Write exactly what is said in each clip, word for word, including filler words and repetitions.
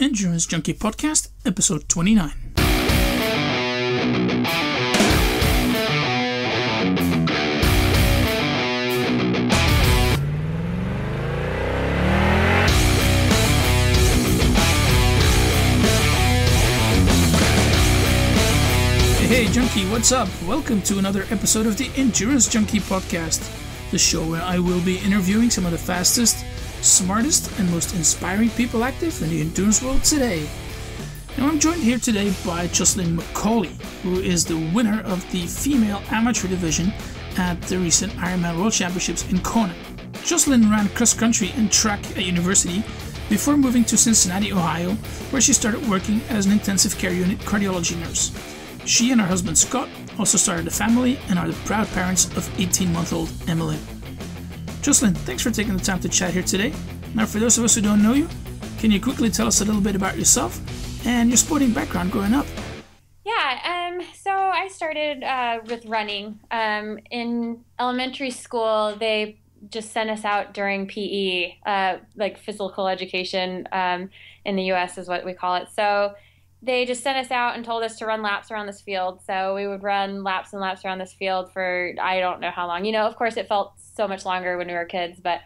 Endurance Junkie Podcast, episode twenty-nine. Hey, Junkie, what's up? Welcome to another episode of the Endurance Junkie Podcast, the show where I will be interviewing some of the fastest, smartest and most inspiring people active in the endurance world today. Now I'm joined here today by Jocelyn McAuley, who is the winner of the female amateur division at the recent Ironman World Championships in Kona. Jocelyn ran cross-country and track at university before moving to Cincinnati, Ohio, where she started working as an intensive care unit cardiology nurse. She and her husband Scott also started a family and are the proud parents of eighteen-month-old Emilyn. Jocelyn, thanks for taking the time to chat here today. Now, for those of us who don't know you, can you quickly tell us a little bit about yourself and your sporting background growing up? Yeah, um, so I started uh, with running. Um, in elementary school, they just sent us out during P E, uh, like physical education um, in the U S is what we call it. So they just sent us out and told us to run laps around this field. So we would run laps and laps around this field for I don't know how long. You know, of course, it felt so much longer when we were kids. But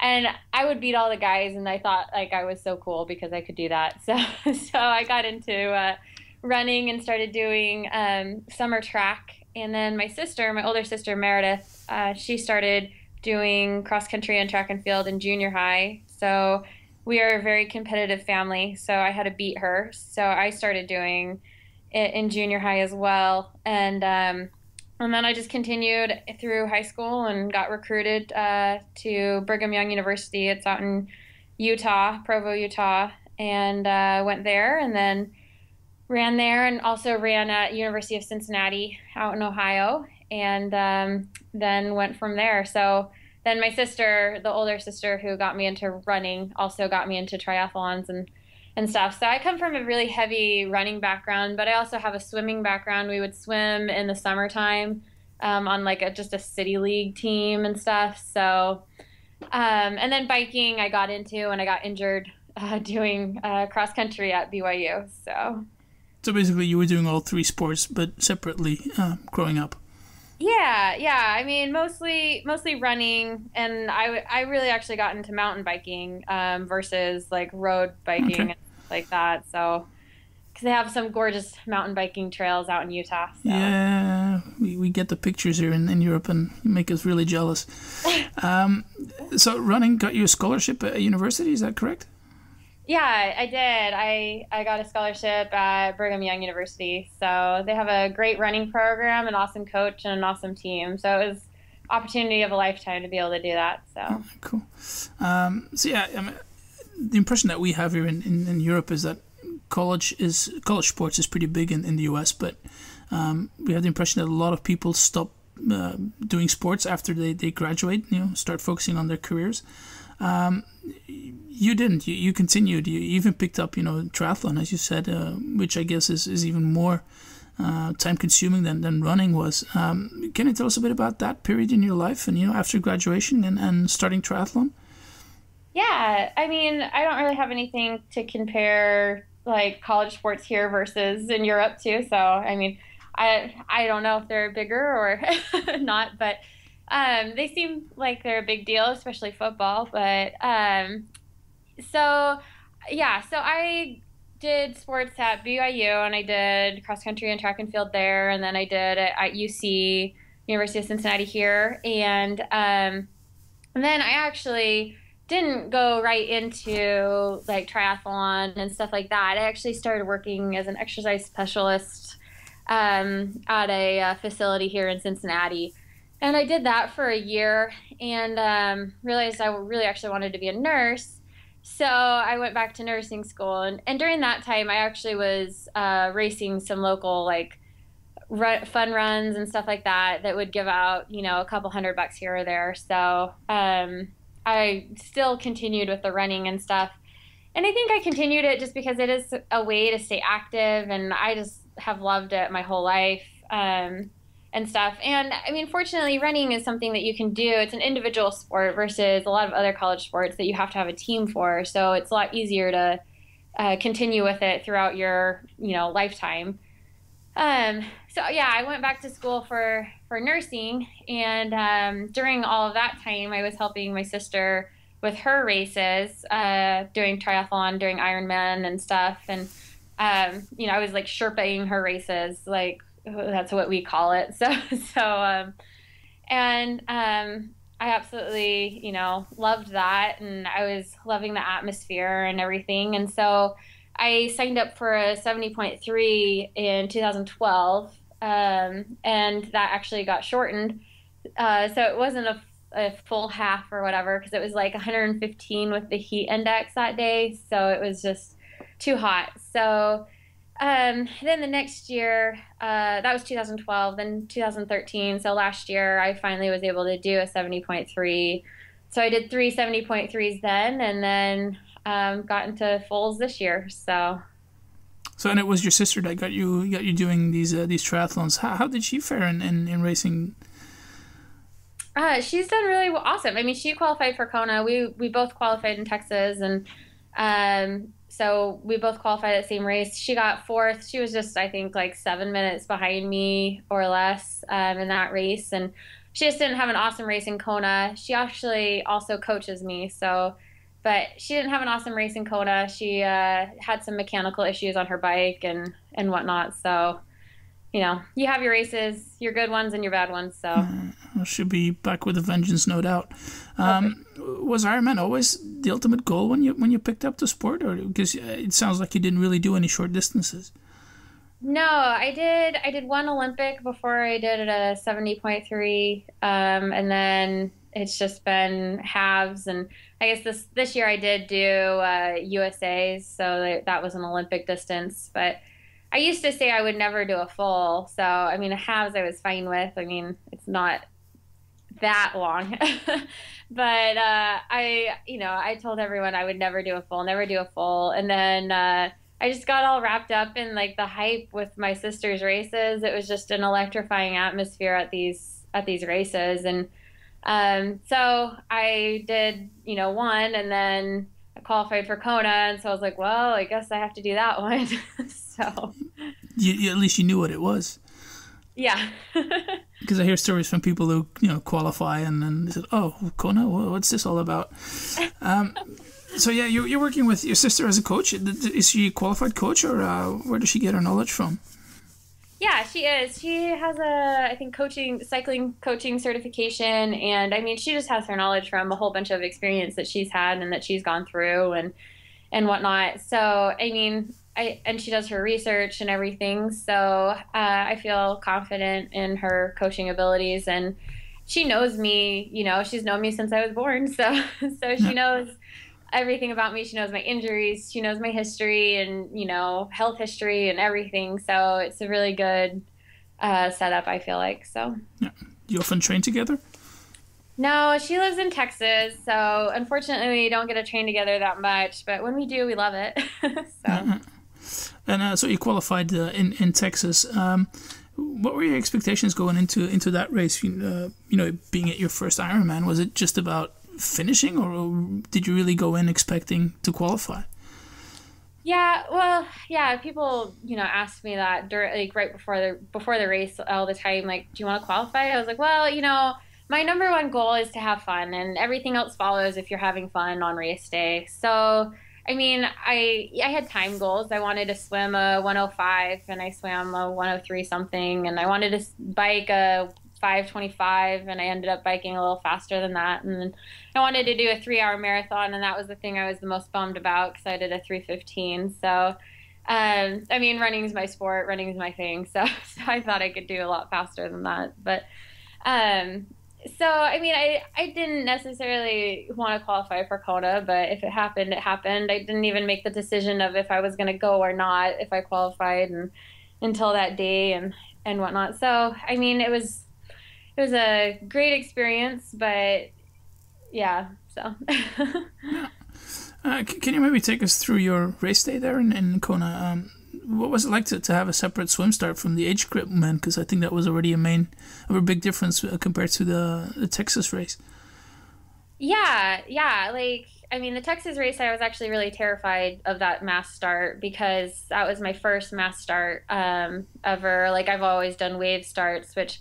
and I would beat all the guys, and I thought like I was so cool because I could do that. So so I got into uh, running and started doing um, summer track. And then my sister, my older sister Meredith, uh, she started doing cross country and track and field in junior high. So we are a very competitive family, so I had to beat her. So I started doing it in junior high as well. And um, and then I just continued through high school and got recruited uh, to Brigham Young University. It's out in Utah, Provo, Utah, and uh, went there and then ran there and also ran at University of Cincinnati out in Ohio, and um, then went from there. So then my sister, the older sister who got me into running, also got me into triathlons and, and stuff. So I come from a really heavy running background, but I also have a swimming background. We would swim in the summertime um, on like a, just a city league team and stuff. So, um, and then biking I got into when I got injured uh, doing uh, cross country at B Y U. So, so basically you were doing all three sports, but separately uh, growing up. Yeah, yeah. I mean, mostly mostly running, and I, I really actually got into mountain biking um, versus like road biking okay. and stuff like that. So, because they have some gorgeous mountain biking trails out in Utah. So. Yeah, we, we get the pictures here in, in Europe and make us really jealous. um, so running got you a scholarship at university, is that correct? Yeah, I did. I, I got a scholarship at Brigham Young University. So they have a great running program, an awesome coach, and an awesome team. So it was opportunity of a lifetime to be able to do that. So oh, cool. Um, so yeah, I mean, the impression that we have here in, in, in Europe is that college is college sports is pretty big in, in the U S, but um, we have the impression that a lot of people stop uh, doing sports after they, they graduate, you know, start focusing on their careers. Um, you didn't, you, you continued, you even picked up, you know, triathlon, as you said, uh, which I guess is, is even more uh, time consuming than, than running was. Um, can you tell us a bit about that period in your life and, you know, after graduation and, and starting triathlon? Yeah, I mean, I don't really have anything to compare like college sports here versus in Europe too. So, I mean, I, I don't know if they're bigger or not, but Um, they seem like they're a big deal, especially football. But um, so, yeah, so I did sports at B Y U, and I did cross country and track and field there. And then I did it at U C, University of Cincinnati here. And, um, and then I actually didn't go right into like triathlon and stuff like that. I actually started working as an exercise specialist um, at a uh, facility here in Cincinnati. And I did that for a year and um, realized I really actually wanted to be a nurse. So I went back to nursing school. And, and during that time, I actually was uh, racing some local like run, fun runs and stuff like that that would give out, you know, a couple hundred bucks here or there. So um, I still continued with the running and stuff. And I think I continued it just because it is a way to stay active. And I just have loved it my whole life. Um, and stuff. And I mean, fortunately, running is something that you can do. It's an individual sport versus a lot of other college sports that you have to have a team for. So it's a lot easier to uh, continue with it throughout your, you know, lifetime. Um, so yeah, I went back to school for, for nursing. And um, during all of that time, I was helping my sister with her races, uh, doing triathlon, doing Ironman and stuff. And, um, you know, I was like Sherpa-ing her races, like that's what we call it. So, so, um, and, um, I absolutely, you know, loved that. And I was loving the atmosphere and everything. And so I signed up for a seventy point three in two thousand twelve. Um, and that actually got shortened. Uh, so it wasn't a, a full half or whatever, because it was like one hundred fifteen with the heat index that day. So it was just too hot. So um, then the next year, uh, that was two thousand twelve, then two thousand thirteen. So last year I finally was able to do a seventy point three. So I did three seventy point threes then, and then um, got into fulls this year. So, so and it was your sister that got you got you doing these uh, these triathlons. How, how did she fare in in, in racing? Uh, she's done really awesome. I mean, she qualified for Kona. We we both qualified in Texas, and um, so we both qualified at the same race. She got fourth. She was just, I think, like seven minutes behind me or less um, in that race, and she just didn't have an awesome race in Kona. She actually also coaches me, so. But she didn't have an awesome race in Kona. She uh, had some mechanical issues on her bike and, and whatnot. So, you know, you have your races, your good ones and your bad ones. So mm, well, she'll be back with a vengeance, no doubt. Um, was Ironman always the ultimate goal when you when you picked up the sport? Or because it sounds like you didn't really do any short distances. No, I did. I did one Olympic before I did a seventy point three, um, and then it's just been halves, and I guess this this year I did do uh, U S A's, so that was an Olympic distance. But I used to say I would never do a full, so I mean a halves I was fine with. I mean it's not that long, but uh, I you know I told everyone I would never do a full, never do a full, and then uh, I just got all wrapped up in like the hype with my sister's races. It was just an electrifying atmosphere at these at these races, and. Um, so I did, you know, one, and then I qualified for Kona. And so I was like, well, I guess I have to do that one. So you, you, at least you knew what it was. Yeah. Because I hear stories from people who, you know, qualify and then they said, oh, Kona, what's this all about? Um, so yeah, you, you're working with your sister as a coach. Is she a qualified coach, or, uh, where does she get her knowledge from? Yeah, she is. She has a, I think, coaching, cycling coaching certification. And I mean, she just has her knowledge from a whole bunch of experience that she's had and that she's gone through and, and whatnot. So, I mean, I, and she does her research and everything. So uh, I feel confident in her coaching abilities, and she knows me, you know, she's known me since I was born. So, so she knows everything about me. She knows my injuries, she knows my history and, you know, health history and everything. So it's a really good uh, setup, I feel like. So yeah. You often train together? No, she lives in Texas. So unfortunately, we don't get to train together that much. But when we do, we love it. So. Uh -huh. And uh, so you qualified uh, in, in Texas. Um, what were your expectations going into, into that race? You, uh, you know, being at your first Ironman, was it just about finishing, or did you really go in expecting to qualify? Yeah, well, yeah, people, you know, ask me that during, like right before the before the race all the time, like, do you want to qualify? I was like, well, you know, my number one goal is to have fun, and everything else follows if you're having fun on race day. So I mean, I I had time goals. I wanted to swim a one oh five, and I swam a one oh three something, and I wanted to bike a five twenty-five, and I ended up biking a little faster than that. And I wanted to do a three hour marathon, and that was the thing I was the most bummed about, because I did a three fifteen. So, um, I mean, running's my sport, running's my thing. So, so I thought I could do a lot faster than that. But, um, so, I mean, I, I didn't necessarily want to qualify for Kona, but if it happened, it happened. I didn't even make the decision of if I was going to go or not, if I qualified, and until that day and, and whatnot. So, I mean, it was, it was a great experience, but yeah, so. Yeah. Uh, can you maybe take us through your race day there in, in Kona? Um, what was it like to, to have a separate swim start from the age group men? Because I think that was already a main, a big difference compared to the, the Texas race. Yeah, yeah, like I mean, the Texas race, I was actually really terrified of that mass start because that was my first mass start um, ever. Like, I've always done wave starts, which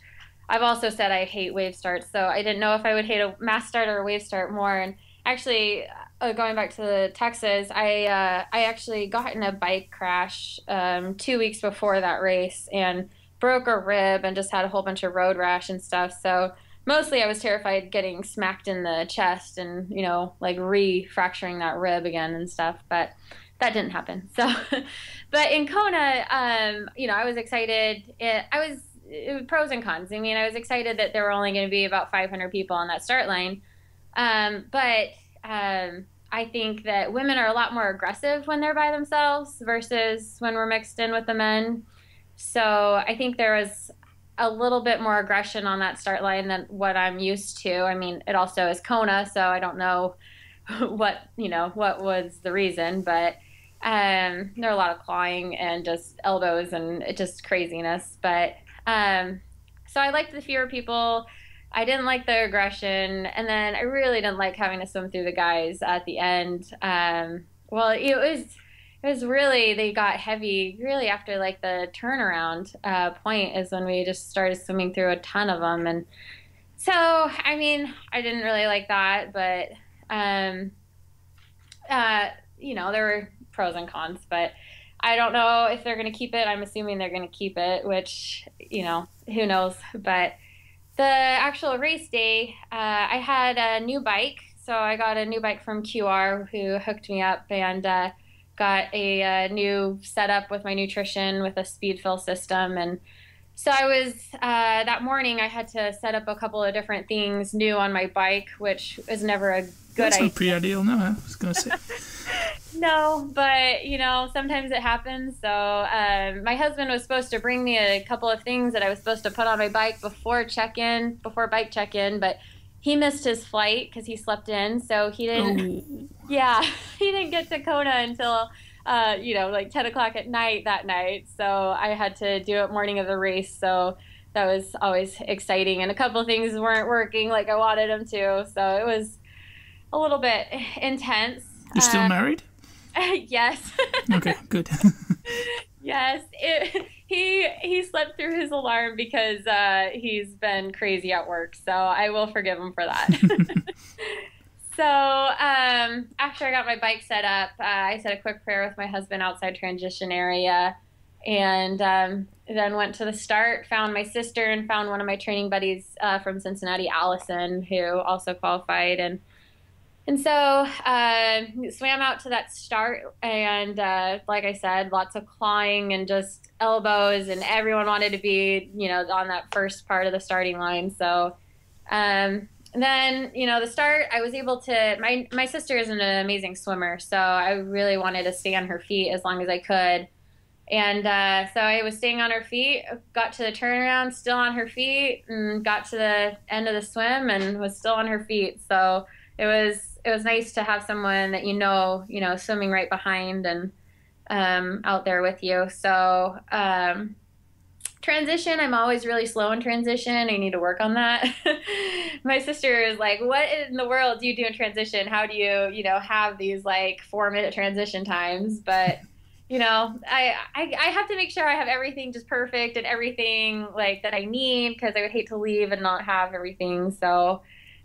I've also said I hate wave starts. So I didn't know if I would hate a mass start or a wave start more. And actually, uh, going back to the Texas, I uh, I actually got in a bike crash um, two weeks before that race and broke a rib and just had a whole bunch of road rash and stuff. So mostly I was terrified getting smacked in the chest and, you know, like re-fracturing that rib again and stuff, but that didn't happen. So, but in Kona, um, you know, I was excited. It, I was, it was pros and cons. I mean, I was excited that there were only going to be about five hundred people on that start line. Um, but um, I think that women are a lot more aggressive when they're by themselves versus when we're mixed in with the men. So I think there was a little bit more aggression on that start line than what I'm used to. I mean, it also is Kona, so I don't know what, you know, what was the reason, but um, there are a lot of clawing and just elbows and it just craziness. But um, so I liked the fewer people. I didn't like the aggression. And then I really didn't like having to swim through the guys at the end. Um, well, it was, it was really, they got heavy really after like the turnaround uh, point is when we just started swimming through a ton of them. And so, I mean, I didn't really like that, but, um, uh, you know, there were pros and cons, but I don't know if they're going to keep it. I'm assuming they're going to keep it, which, you know, who knows. But the actual race day, uh, I had a new bike. So I got a new bike from Q R who hooked me up and, uh, got a uh, new setup with my nutrition with a Speedfill system. And so I was, uh, that morning I had to set up a couple of different things new on my bike, which is never a good That's idea. That's not pre-ideal, no, I was going to say. No, but you know, sometimes it happens. So um, my husband was supposed to bring me a couple of things that I was supposed to put on my bike before check-in, before bike check-in, but he missed his flight because he slept in, so he didn't. Oh. Yeah, he didn't get to Kona until, uh, you know, like ten o'clock at night that night. So I had to do it morning of the race. So that was always exciting. And a couple of things weren't working like I wanted them to. So it was a little bit intense. You're still uh, married? Yes. Okay, good. Yes, it, he he slept through his alarm because uh, he's been crazy at work, so I will forgive him for that. So um, after I got my bike set up, uh, I said a quick prayer with my husband outside transition area, and um, then went to the start, found my sister, and found one of my training buddies uh, from Cincinnati, Allison, who also qualified, and And so uh, swam out to that start, and uh, like I said, lots of clawing and just elbows, and everyone wanted to be, you know, on that first part of the starting line. So um, then, you know, the start, I was able to, my, my sister is an amazing swimmer, so I really wanted to stay on her feet as long as I could. And uh, so I was staying on her feet, got to the turnaround, still on her feet, and got to the end of the swim and was still on her feet. So it was, it was nice to have someone that you know, you know, swimming right behind and um, out there with you. So um, transition, I'm always really slow in transition. I need to work on that. My sister is like, what in the world do you do in transition? How do you, you know, have these like four minute transition times? But, you know, I, I, I have to make sure I have everything just perfect and everything like that I need, because I would hate to leave and not have everything. So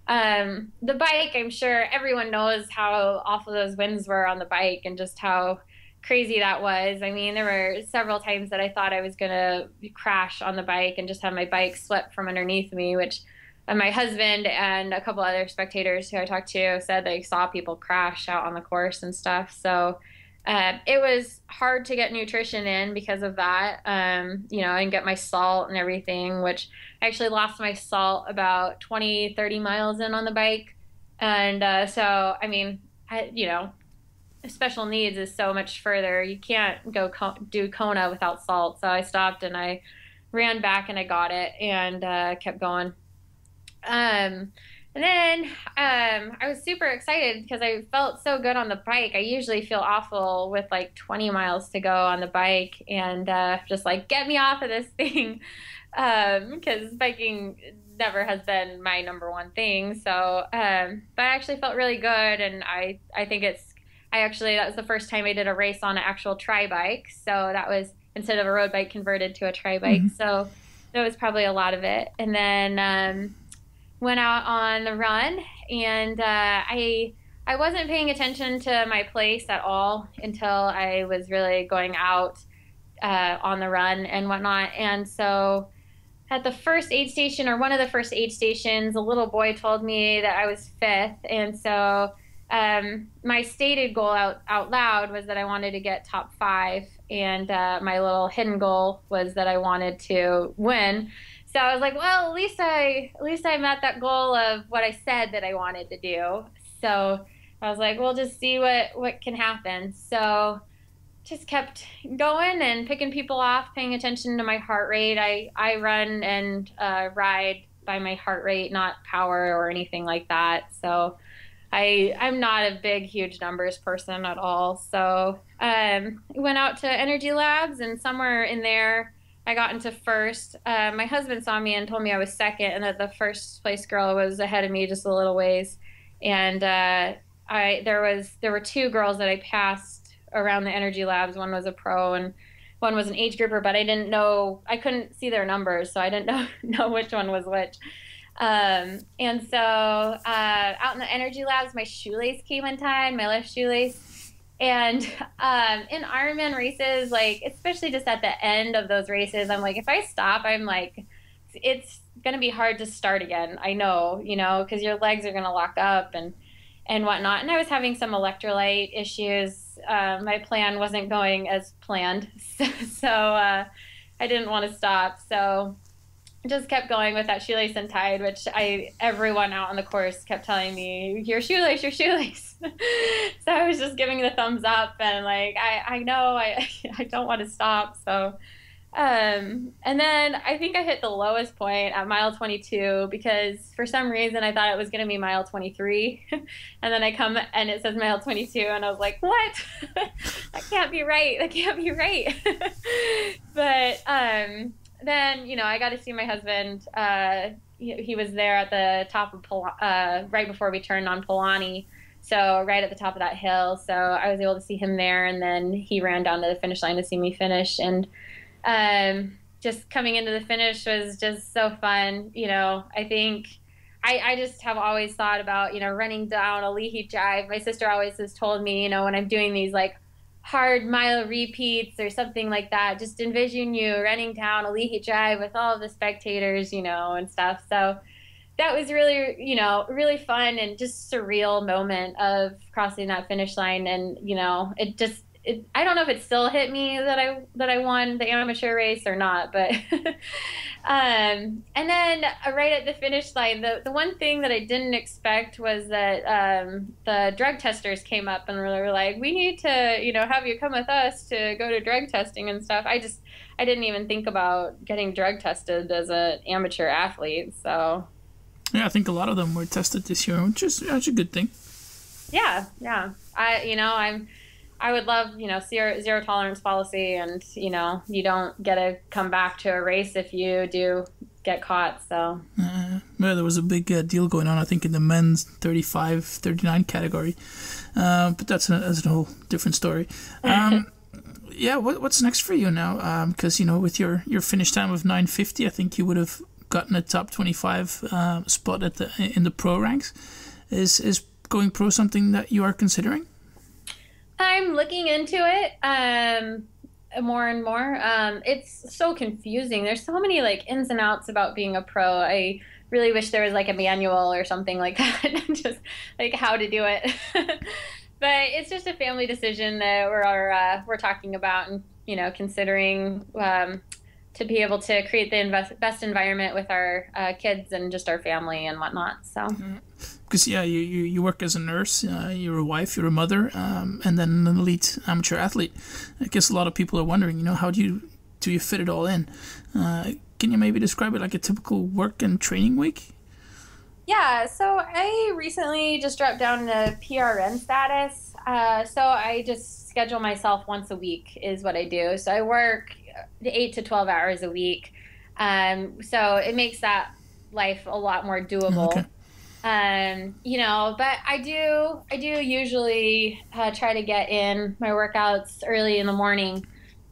Um, the bike, I'm sure everyone knows how awful those winds were on the bike and just how crazy that was. I mean, there were several times that I thought I was going to crash on the bike and just have my bike swept from underneath me, which uh, my husband and a couple other spectators who I talked to said they saw people crash out on the course and stuff. So uh, it was hard to get nutrition in because of that, um, you know, and get my salt and everything, which I actually lost my salt about twenty, thirty miles in on the bike. And uh, so, I mean, I, you know, special needs is so much further. You can't go co- do Kona without salt. So I stopped and I ran back and I got it and uh, kept going. Um, And then um, I was super excited because I felt so good on the bike. I usually feel awful with like twenty miles to go on the bike and uh, just like, get me off of this thing, because um, biking never has been my number one thing. So, um, but I actually felt really good. And I, I think it's, I actually, that was the first time I did a race on an actual tri bike. So that was instead of a road bike converted to a tri bike. Mm-hmm. So that was probably a lot of it. And then, um, went out on the run, and uh, I I wasn't paying attention to my place at all until I was really going out uh, on the run and whatnot. And so at the first aid station, or one of the first aid stations, a little boy told me that I was fifth. And so um, my stated goal out, out loud was that I wanted to get top five, and uh, my little hidden goal was that I wanted to win. So I was like, well, at least I, at least I met that goal of what I said that I wanted to do. So I was like, we'll just see what, what can happen. So just kept going and picking people off, paying attention to my heart rate. I, I run and uh, ride by my heart rate, not power or anything like that. So I, I'm not a big, huge numbers person at all. So um, went out to Energy Labs, and somewhere in there, I got into first. Uh, my husband saw me and told me I was second, and that the first place girl was ahead of me just a little ways. And uh, I there was there were two girls that I passed around the Energy Labs. One was a pro and one was an age grouper, but I didn't know, I couldn't see their numbers, so I didn't know know which one was which. Um, and so uh, out in the Energy Labs, my shoelace came untied, my left shoelace. And um, in Ironman races, like, especially just at the end of those races, I'm like, if I stop, I'm like, it's going to be hard to start again. I know, you know, because your legs are going to lock up and, and whatnot. And I was having some electrolyte issues. Uh, my plan wasn't going as planned. So, so uh, I didn't want to stop. So just kept going with that shoelace untied, which I everyone out on the course kept telling me, your shoelace, your shoelace. So I was just giving the thumbs up and like, I, I know I, I don't want to stop. So, um, and then I think I hit the lowest point at mile twenty-two, because for some reason I thought it was going to be mile twenty-three. And then I come and it says mile twenty-two, and I was like, what? That can't be right. That can't be right. But, um, then, you know, I got to see my husband. Uh, he, he was there at the top of Pol uh, right before we turned on Polani, so right at the top of that hill. So I was able to see him there, and then he ran down to the finish line to see me finish. And um, just coming into the finish was just so fun. You know, I think I, I just have always thought about, you know, running down Alii Drive. My sister always has told me, you know, when I'm doing these like hard mile repeats or something like that, just envision you running down Alii Drive with all the spectators, you know, and stuff. So that was really, you know, really fun and just surreal moment of crossing that finish line. And, you know, it just, it, I don't know if it still hit me that I, that I won the amateur race or not, but, um, and then right at the finish line, the, the one thing that I didn't expect was that, um, the drug testers came up and really were like, we need to, you know, have you come with us to go to drug testing and stuff. I just, I didn't even think about getting drug tested as an amateur athlete. So. Yeah. I think a lot of them were tested this year, which is, that's a good thing. Yeah. Yeah. I, you know, I'm, I would love, you know, zero, zero tolerance policy, and, you know, you don't get to come back to a race if you do get caught, so. Uh, well, there was a big uh, deal going on, I think, in the men's thirty-five, thirty-nine category, uh, but that's a, that's a whole different story. Um, yeah, what, what's next for you now? Because, um, you know, with your, your finish time of nine fifty, I think you would have gotten a top twenty-five uh, spot at the, in the pro ranks. Is, is going pro something that you are considering? I'm looking into it um, more and more. Um, it's so confusing. There's so many like ins and outs about being a pro. I really wish there was like a manual or something like that, just like how to do it. But it's just a family decision that we're uh, we're talking about, and you know, considering um, to be able to create the invest best environment with our uh, kids and just our family and whatnot. So. Mm-hmm. Because, yeah, you, you, you work as a nurse, uh, you're a wife, you're a mother, um, and then an elite amateur athlete. I guess a lot of people are wondering, you know, how do you do you fit it all in? Uh, can you maybe describe it like a typical work and training week? Yeah, so I recently just dropped down to P R N status. Uh, so I just schedule myself once a week is what I do. So I work eight to twelve hours a week. Um, so it makes that life a lot more doable. Okay. Um, you know, but I do, I do usually uh, try to get in my workouts early in the morning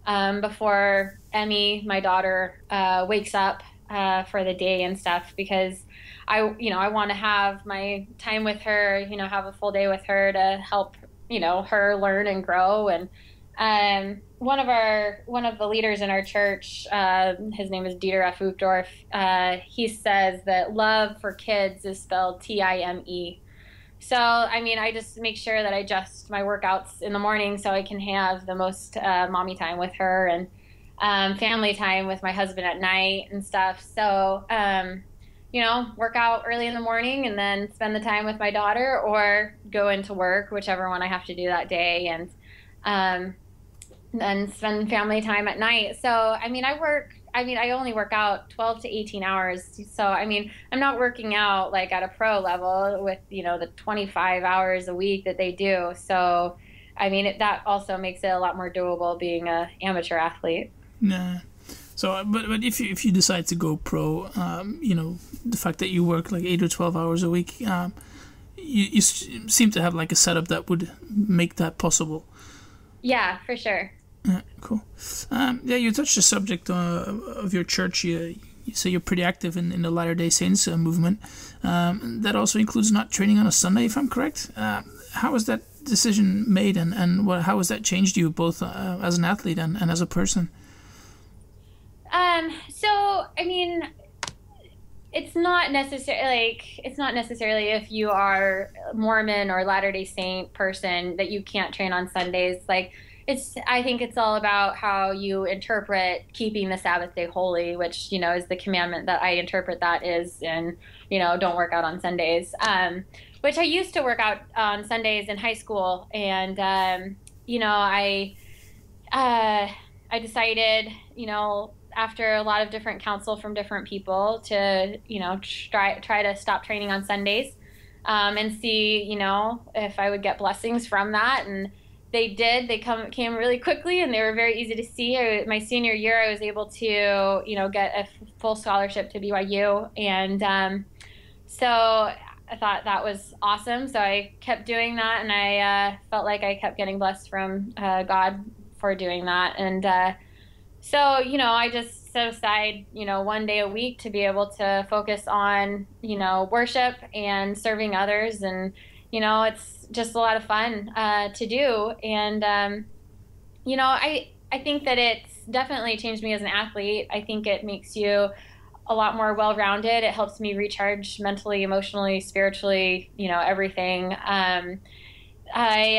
um, before Emmy, my daughter, uh, wakes up uh, for the day and stuff, because I, you know, I want to have my time with her, you know, have a full day with her to help, you know, her learn and grow. And um, one of our, one of the leaders in our church, uh, his name is Dieter F. Uchtdorf, uh, he says that love for kids is spelled T I M E. So, I mean, I just make sure that I adjust my workouts in the morning so I can have the most uh, mommy time with her and um, family time with my husband at night and stuff. So, um, you know, work out early in the morning and then spend the time with my daughter, or go into work, whichever one I have to do that day, and um, then spend family time at night. So, I mean, I work, I mean, I only work out twelve to eighteen hours. So, I mean, I'm not working out like at a pro level with, you know, the twenty-five hours a week that they do. So, I mean, it, that also makes it a lot more doable being an amateur athlete. Nah. So, but, but if you, if you decide to go pro, um, you know, the fact that you work like eight or twelve hours a week, um, you, you seem to have like a setup that would make that possible. Yeah, for sure. Yeah, cool. Um, yeah, you touched the subject uh, of your church. You, you say you're pretty active in, in the Latter-day Saints uh, movement. Um, that also includes not training on a Sunday, if I'm correct. Uh, how was that decision made, and, and what, how has that changed you both uh, as an athlete and, and as a person? Um, so, I mean, it's not necessarily, like, it's not necessarily if you are Mormon or Latter-day Saint person that you can't train on Sundays. Like, it's, I think it's all about how you interpret keeping the Sabbath day holy, which, you know, is the commandment that I interpret that is, and, you know, don't work out on Sundays. Um, which I used to work out on Sundays in high school. And, um, you know, I, uh, I decided, you know, after a lot of different counsel from different people to, you know, try, try to stop training on Sundays, um, and see, you know, if I would get blessings from that. And they did, they come, came really quickly, and they were very easy to see. I, my senior year, I was able to, you know, get a full scholarship to B Y U. And, um, so I thought that was awesome. So I kept doing that, and I, uh, felt like I kept getting blessed from, uh, God for doing that. And, uh, so, you know, I just set aside, you know, one day a week to be able to focus on, you know, worship and serving others. And, you know, it's just a lot of fun uh, to do. And, um, you know, I, I think that it's definitely changed me as an athlete. I think it makes you a lot more well-rounded. It helps me recharge mentally, emotionally, spiritually, you know, everything. Um, I,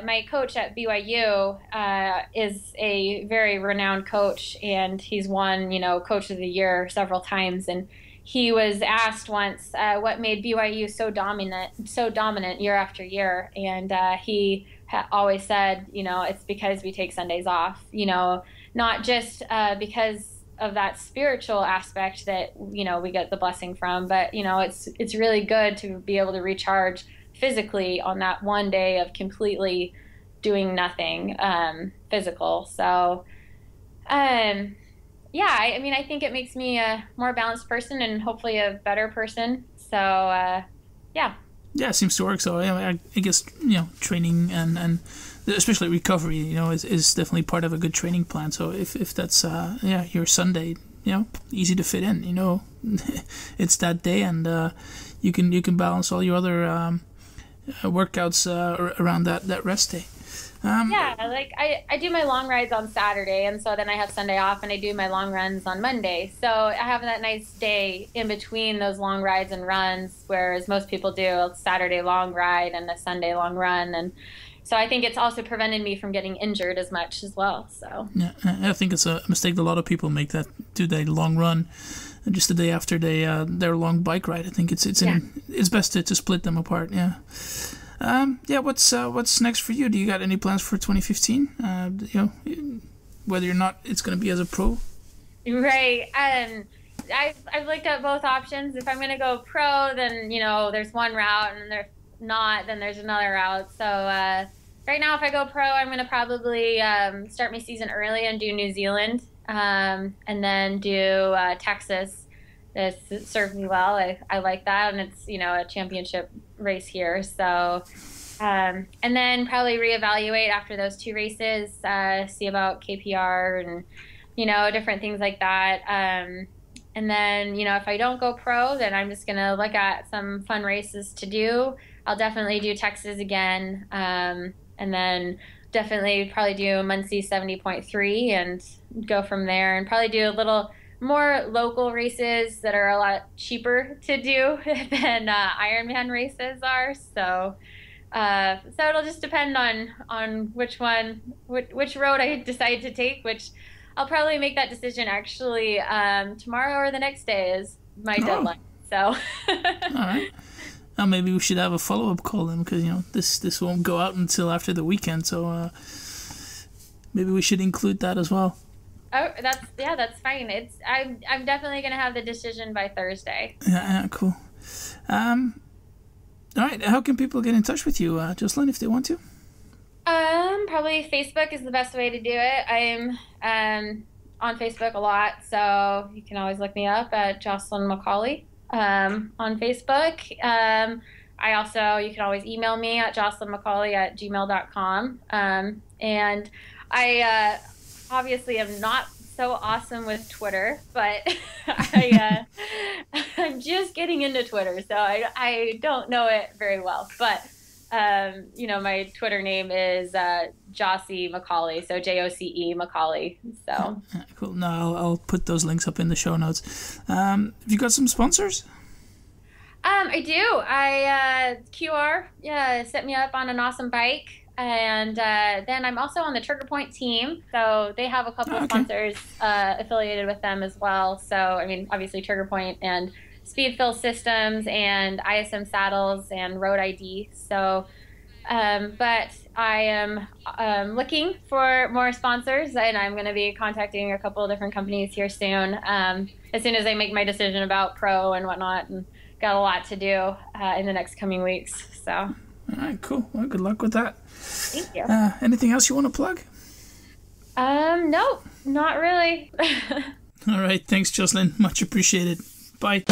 uh, my coach at B Y U, uh, is a very renowned coach, and he's won, you know, coach of the year several times. And he was asked once, uh, what made B Y U so dominant, so dominant year after year. And, uh, he ha always said, you know, it's because we take Sundays off, you know, not just, uh, because of that spiritual aspect that, you know, we get the blessing from, but, you know, it's, it's really good to be able to recharge physically on that one day of completely doing nothing um, physical. So, um, yeah, I, I mean, I think it makes me a more balanced person, and hopefully a better person. So, uh, yeah. Yeah, it seems to work. So I, I guess, you know, training and, and especially recovery, you know, is, is definitely part of a good training plan. So if, if that's, uh, yeah, your Sunday, you know, easy to fit in, you know, it's that day, and uh, you can, you can balance all your other, um, Uh, workouts uh, around that, that rest day. Um, yeah, like I, I do my long rides on Saturday, and so then I have Sunday off, and I do my long runs on Monday. So I have that nice day in between those long rides and runs, whereas most people do a Saturday long ride and a Sunday long run. And so I think it's also prevented me from getting injured as much as well. So yeah, I think it's a mistake that a lot of people make, that do they long run just the day after they uh, their long bike ride. I think it's it's yeah. in, it's best to, to split them apart. Yeah, um, yeah. What's uh, what's next for you? Do you got any plans for twenty fifteen? Uh, you know, whether or not it's going to be as a pro. Right. Um. I've, I've looked at both options. If I'm going to go pro, then, you know, there's one route, and if not, then there's another route. So uh, right now, if I go pro, I'm going to probably um, start my season early and do New Zealand, um, and then do uh, Texas. This served me well. I, I like that, and it's, you know, a championship race here. So, um, and then probably reevaluate after those two races, uh, see about K P R and, you know, different things like that. Um, and then, you know, if I don't go pro, then I'm just going to look at some fun races to do. I'll definitely do Texas again, um, and then definitely probably do Muncie seventy point three and go from there, and probably do a little more local races that are a lot cheaper to do than uh, Ironman races are. So, uh, so it'll just depend on on which one, which, which road I decide to take. Which I'll probably make that decision actually um, tomorrow or the next day is my oh. deadline. So, all right. Now maybe we should have a follow up call then, because you know this this won't go out until after the weekend. So uh, maybe we should include that as well. Oh, that's yeah, that's fine. It's I'm I'm definitely gonna have the decision by Thursday. Yeah, yeah, cool. Um, all right. How can people get in touch with you, uh, Jocelyn, if they want to? Um, probably Facebook is the best way to do it. I'm um on Facebook a lot, so you can always look me up at Jocelyn McAuley um on Facebook. Um, I also you can always email me at jocelyn mcauley at gmail dot com. Um, and I. Uh, Obviously, I'm not so awesome with Twitter, but I, uh, I'm just getting into Twitter, so I, I don't know it very well. But, um, you know, my Twitter name is uh, Jocelyn McAuley, so J O C E McAuley. So. Cool. No, I'll, I'll put those links up in the show notes. Um, have you got some sponsors? Um, I do. I uh, Q R yeah, set me up on an awesome bike. And uh, then I'm also on the TriggerPoint team, so they have a couple oh, okay. of sponsors uh, affiliated with them as well. So, I mean, obviously TriggerPoint and Speedfill Systems and I S M Saddles and Road I D. So, um, but I am um, looking for more sponsors, and I'm going to be contacting a couple of different companies here soon, um, as soon as I make my decision about pro and whatnot. And got a lot to do uh, in the next coming weeks. So. All right, cool. Well, good luck with that. Thank you. Uh, anything else you want to plug? Um, no, not really. All right, thanks, Jocelyn. Much appreciated. Bye.